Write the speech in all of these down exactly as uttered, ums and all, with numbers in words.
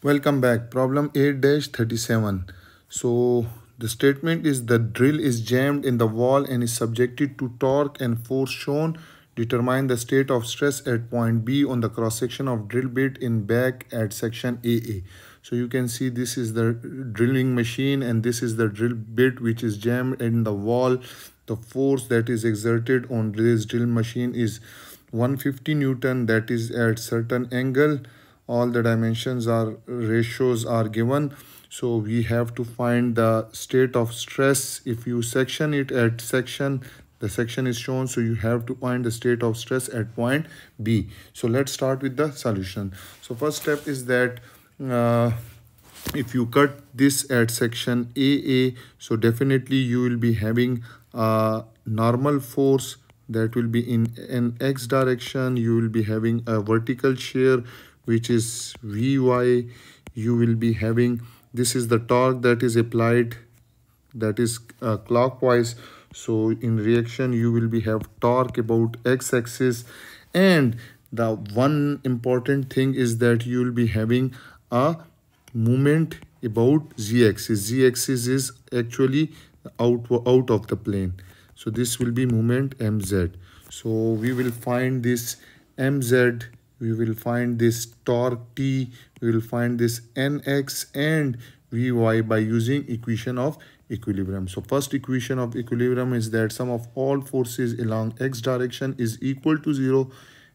Welcome back. Problem eight dash thirty-seven. So the statement is the drill is jammed in the wall and is subjected to torque and force shown. Determine the state of stress at point B on the cross section of drill bit in back at section A A. So you can see this is the drilling machine and this is the drill bit which is jammed in the wall. The force that is exerted on this drill machine is one hundred fifty newton, that is at certain angle. All the dimensions are ratios are given, so we have to find the state of stress. If you section it at section, the section is shown, so you have to find the state of stress at point B. So let's start with the solution. So first step is that uh, if you cut this at section A A, so definitely you will be having a normal force that will be in an X direction. You will be having a vertical shear, which is Vy. You will be having, this is the torque that is applied, that is uh, clockwise. So in reaction, you will be have torque about X-axis. And the one important thing is that you will be having a moment about Z-axis. Z-axis is actually out, out of the plane. So this will be moment M Z. So we will find this M Z. We will find this torque T, we will find this Nx and Vy by using equation of equilibrium. So first equation of equilibrium is that sum of all forces along X direction is equal to zero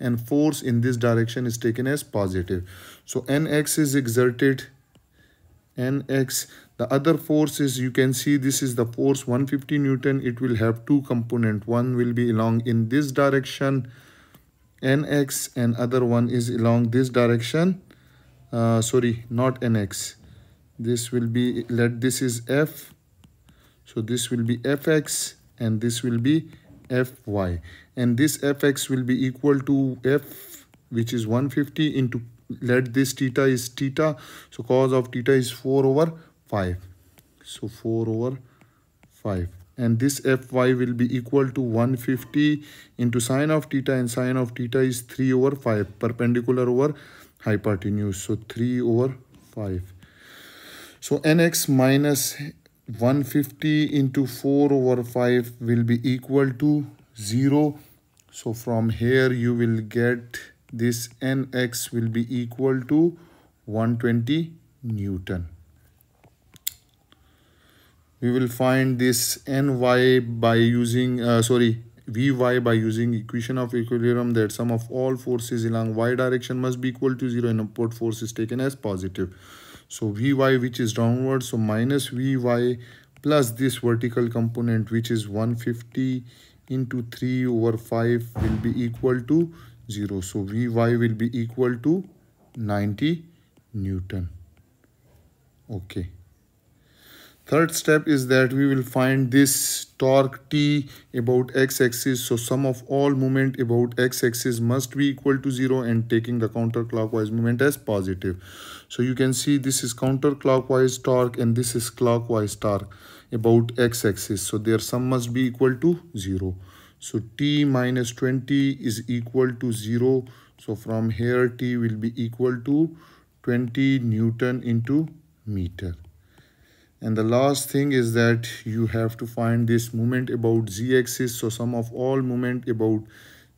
and force in this direction is taken as positive. So Nx is exerted, Nx. The other force is, you can see this is the force one hundred fifty newton. It will have two component. One will be along in this direction, Nx, and other one is along this direction, uh, sorry not Nx, this will be, let this is F, so this will be Fx and this will be Fy, and this Fx will be equal to F, which is one hundred fifty, into, let this theta is theta, so cos of theta is four over five, so four over five. And this Fy will be equal to one hundred fifty into sine of theta, and sine of theta is three over five, perpendicular over hypotenuse, so three over five. So Nx minus one hundred fifty into four over five will be equal to zero. So from here you will get this Nx will be equal to one hundred twenty newton. We will find this Ny by using, uh, sorry, Vy by using equation of equilibrium, that sum of all forces along Y direction must be equal to zero and upward force is taken as positive. So Vy, which is downward, so minus Vy plus this vertical component, which is one hundred fifty into three over five will be equal to zero. So Vy will be equal to ninety newton. Okay. Third step is that we will find this torque T about X-axis. So sum of all moment about X-axis must be equal to zero and taking the counterclockwise moment as positive. So you can see this is counterclockwise torque and this is clockwise torque about X-axis. So their sum must be equal to zero. So T minus twenty is equal to zero. So from here T will be equal to twenty newton into meter. And the last thing is that you have to find this moment about Z-axis. So sum of all moment about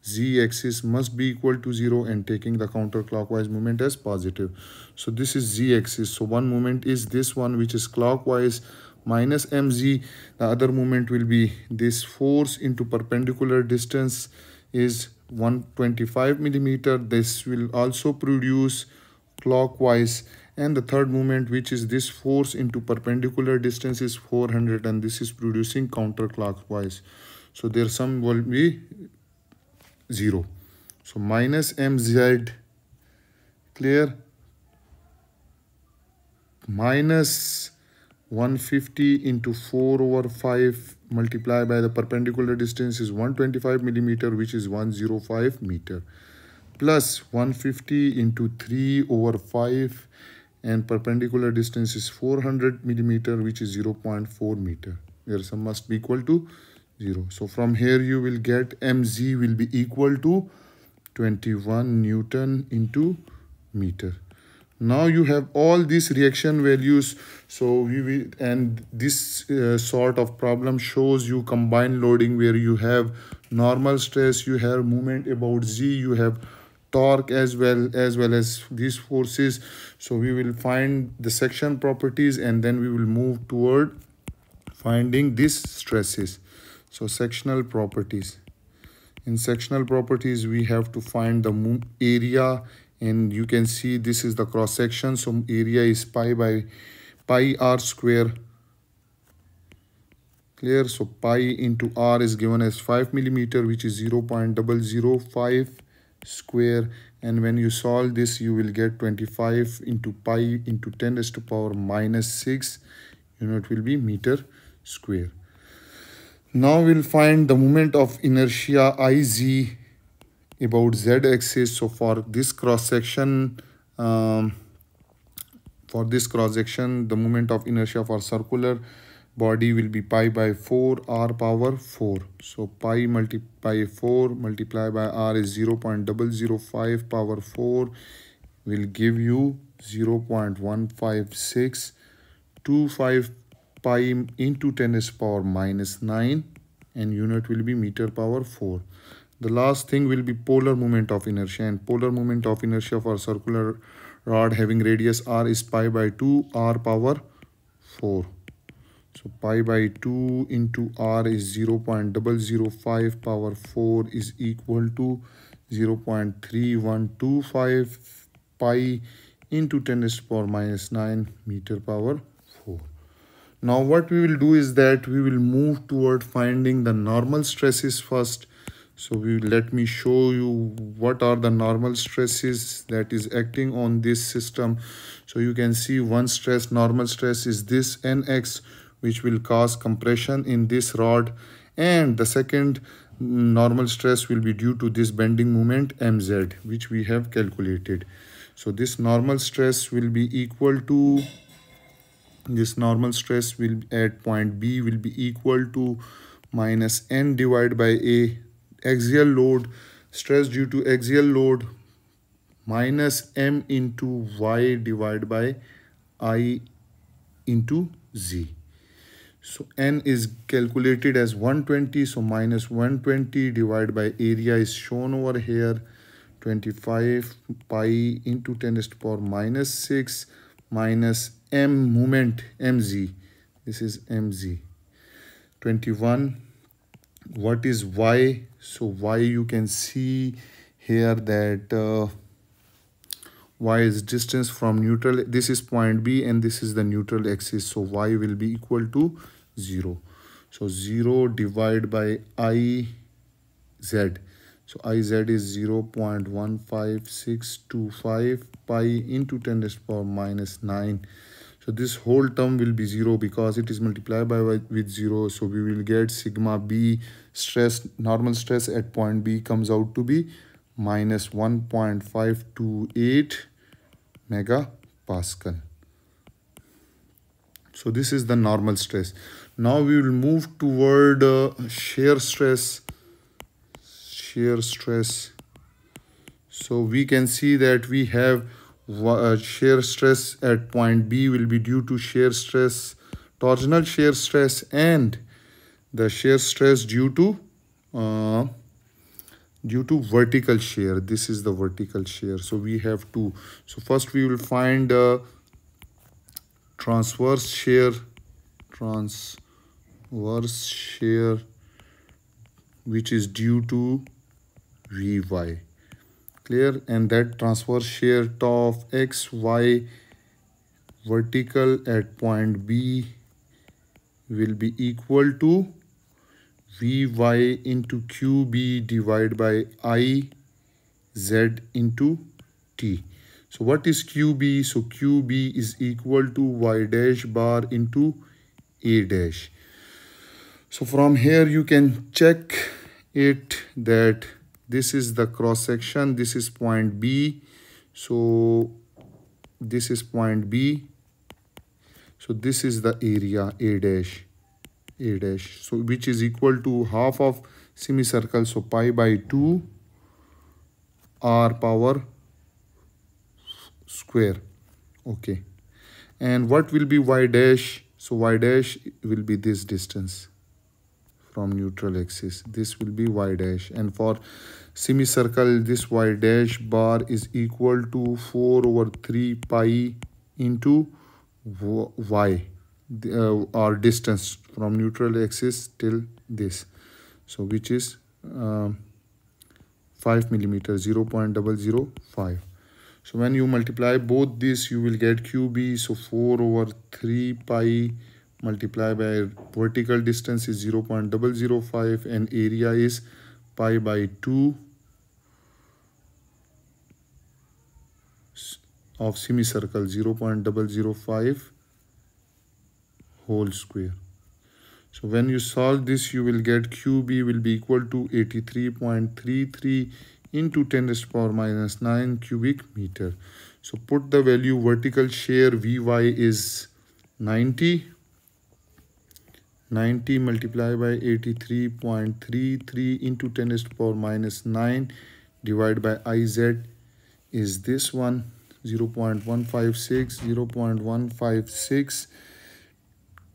Z-axis must be equal to zero and taking the counterclockwise moment as positive. So this is Z-axis. So one moment is this one, which is clockwise, minus M Z. The other moment will be this force into perpendicular distance is one hundred twenty-five millimeter. This will also produce clockwise. And the third moment, which is this force into perpendicular distance, is four hundred, and this is producing counterclockwise. So their sum will be zero. So minus M Z, clear, minus one hundred fifty into four over five multiplied by the perpendicular distance is one hundred twenty-five millimeter, which is one hundred five meter, plus one hundred fifty into three over five. And perpendicular distance is four hundred millimeter, which is zero point four meter. Their sum must be equal to zero. So from here you will get M Z will be equal to twenty-one newton into meter. Now you have all these reaction values. So we will, and this uh, sort of problem shows you combined loading, where you have normal stress, you have movement about Z, you have torque as well as well as these forces. So we will find the section properties and then we will move toward finding these stresses. So sectional properties. In sectional properties, we have to find the area, and you can see this is the cross section. So area is pi by pi r square. Clear? So pi into r is given as five millimeter, which is zero point zero zero five square, and when you solve this you will get twenty-five into pi into ten raised to power minus six unit will be meter square. Now we'll find the moment of inertia I Z about z-axis. So for this cross-section, um, for this cross-section, the moment of inertia for circular body will be pi by four r power four. So pi multiply four multiply by r is zero point zero zero five power four will give you zero point one five six two five pi into ten raised to power minus nine, and unit will be meter power four. The last thing will be polar moment of inertia, and polar moment of inertia for circular rod having radius r is pi by two r power four. So pi by two into r is zero point zero zero five power four is equal to zero point three one two five pi into ten raised to power minus nine meter power four. Now what we will do is that we will move toward finding the normal stresses first. So we let me show you what are the normal stresses that is acting on this system. So you can see one stress, normal stress, is this N X, which will cause compression in this rod, and the second normal stress will be due to this bending moment M Z, which we have calculated. So this normal stress will be equal to, this normal stress will at point B will be equal to minus N divided by A, axial load, stress due to axial load, minus M into Y divided by I into Z. So N is calculated as one hundred twenty, so minus one hundred twenty divided by area is shown over here, twenty-five pi into ten raised to power minus six minus M moment M Z, this is M Z, twenty-one. What is Y? So Y, you can see here that uh, Y is distance from neutral. This is point B and this is the neutral axis. So Y will be equal to zero. So zero divided by I Z. So I Z is zero point one five six two five pi into ten raised to power minus nine. So this whole term will be zero because it is multiplied by with zero. So we will get sigma B stress, normal stress at point B comes out to be minus one point five two eight megapascal. So this is the normal stress. Now we will move toward uh, shear stress. Shear stress. So we can see that we have Uh, shear stress at point B will be due to shear stress, torsional shear stress, and the shear stress due to uh, due to vertical shear. This is the vertical shear. So we have two. So first we will find uh, transverse shear, transverse shear, which is due to Vy. Clear? And that transverse shear tau of x, y vertical at point B will be equal to Vy into Q B divided by I Z into T. So what is Q B? So Q B is equal to y dash bar into a dash. So from here you can check it that this is the cross section, this is point B, so this is point B, so this is the area A dash, A dash, so which is equal to half of semicircle, so pi by two r power square. Okay, and what will be y dash? So y dash will be this distance from neutral axis. This will be y dash, and for semicircle this y dash bar is equal to four over three pi into y, the, uh, our distance from neutral axis till this, so which is uh, five millimeter, zero point zero zero five. So when you multiply both these, you will get Q B. So four over three pi multiply by vertical distance is zero point zero zero five, and area is pi by two of semicircle, zero point zero zero five whole square. So when you solve this, you will get Q B will be equal to eighty-three point three three into ten raised to the power minus nine cubic meter. So put the value, vertical shear Vy is ninety, ninety multiplied by eighty-three point three three into ten raised to the power minus nine divided by Iz is this one, zero point one five six, zero point one five six,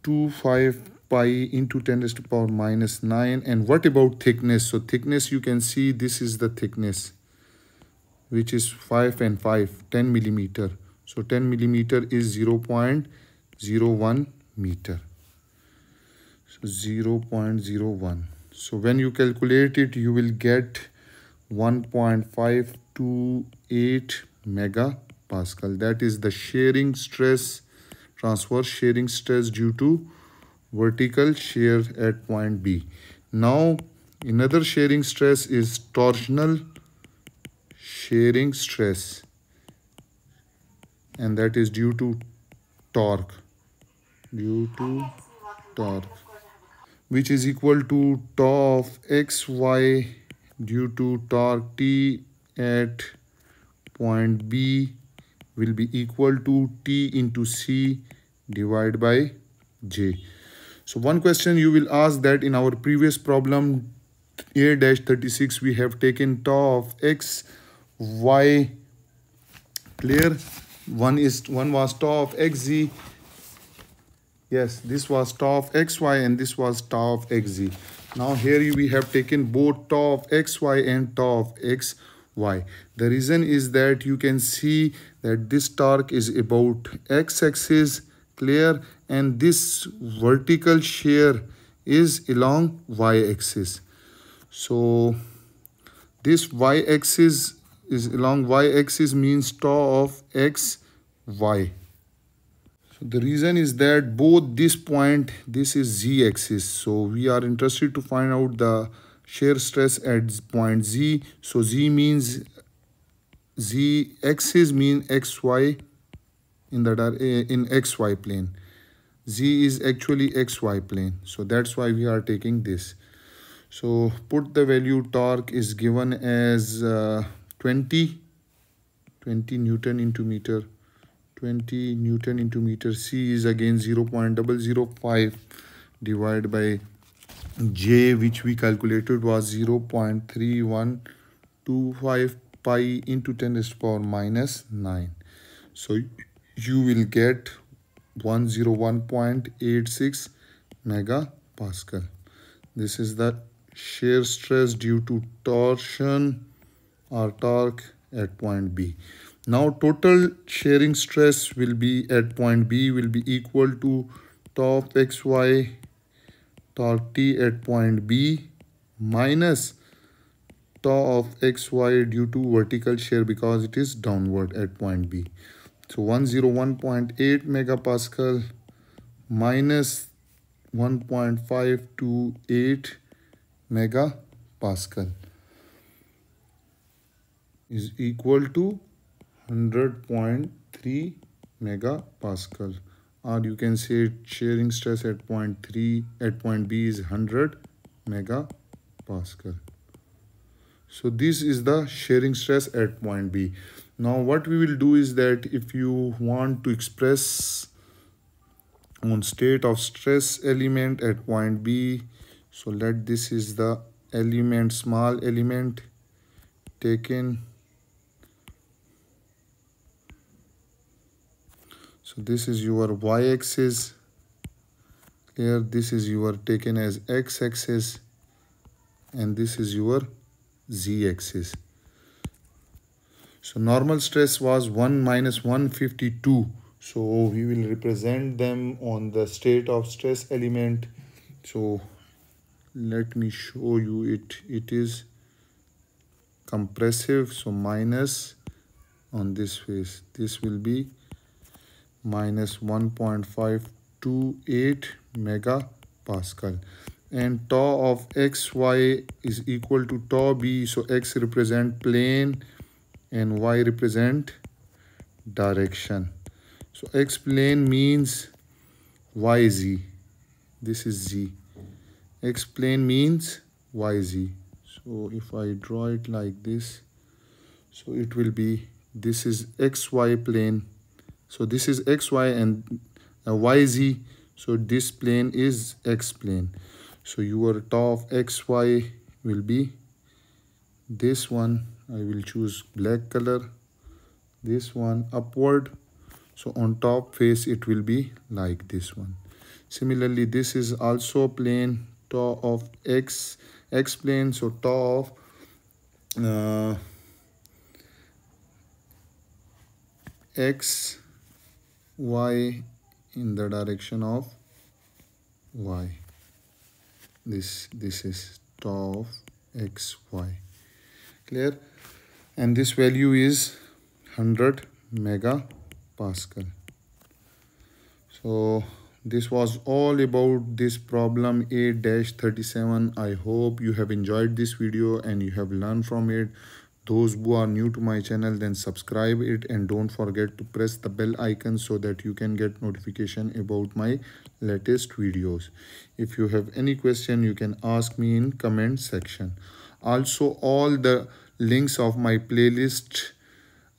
twenty-five pi into ten raised to the power minus nine. And what about thickness? So thickness, you can see this is the thickness, which is five and five, ten millimeter. So ten millimeter is zero point zero one meter. So zero point zero one. So when you calculate it, you will get one point five two eight mega pascal. That is the shearing stress, transverse shearing stress due to vertical shear at point B. Now another shearing stress is torsional shearing stress, and that is due to torque, due to torque, which is equal to tau of xy due to torque T at point B will be equal to T into C divided by J. So one question you will ask that in our previous problem A dash thirty-six, we have taken tau of x, y, clear? One is one was tau of xz. Yes, this was tau of xy and this was tau of xz. Now here we have taken both tau of xy and tau of x. Why? The reason is that you can see that this torque is about x-axis, clear, and this vertical shear is along y-axis. So this y-axis is along y-axis means tau of x, y. So the reason is that both this point, this is z-axis. So we are interested to find out the shear stress at point Z. So Z means Z axis mean xy in the in xy plane. Z is actually xy plane. So that's why we are taking this. So put the value, torque is given as uh, twenty, twenty Newton into meter, twenty Newton into meter. C is again zero point zero zero five divided by J, which we calculated was zero point three one two five pi into ten raised to the power minus nine. So you will get one hundred one point eight six mega pascal. This is the shear stress due to torsion or torque at point B. Now total shearing stress will be at point B will be equal to tau of xy torque T at point B minus tau of xy due to vertical shear because it is downward at point B. So one hundred one point eight megapascal minus one point five two eight megapascal is equal to one hundred point three megapascal. Or you can say shearing stress at point three at point B is one hundred mega pascal. So this is the shearing stress at point B. Now what we will do is that if you want to express on state of stress element at point B, so let this is the element, small element taken. So this is your y-axis. Here this is your taken as x-axis, and this is your z-axis. So normal stress was one minus one fifty-two. So we will represent them on the state of stress element. So let me show you it. It is compressive. So minus on this face. This will be minus one point five two eight megapascal. And tau of xy is equal to tau b. So x represent plane and y represent direction. So x plane means yz. This is z. X plane means yz. So if I draw it like this, so it will be, this is xy plane. So this is xy and uh, yz. So this plane is x plane. So your tau of xy will be this one. I will choose black color. This one upward. So on top face it will be like this one. Similarly, this is also plane, tau of x, x plane. So tau of uh, x, y in the direction of y. This, this is tau of x, y. Clear? And this value is one hundred megapascal. So this was all about this problem A thirty-seven. I hope you have enjoyed this video and you have learned from it. Those who are new to my channel, then subscribe it and don't forget to press the bell icon so that you can get notification about my latest videos. If you have any question, you can ask me in comment section. Also, all the links of my playlist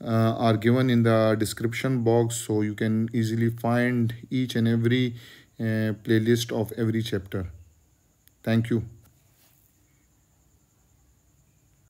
Uh, are given in the description box, so you can easily find each and every uh, playlist of every chapter. Thank you.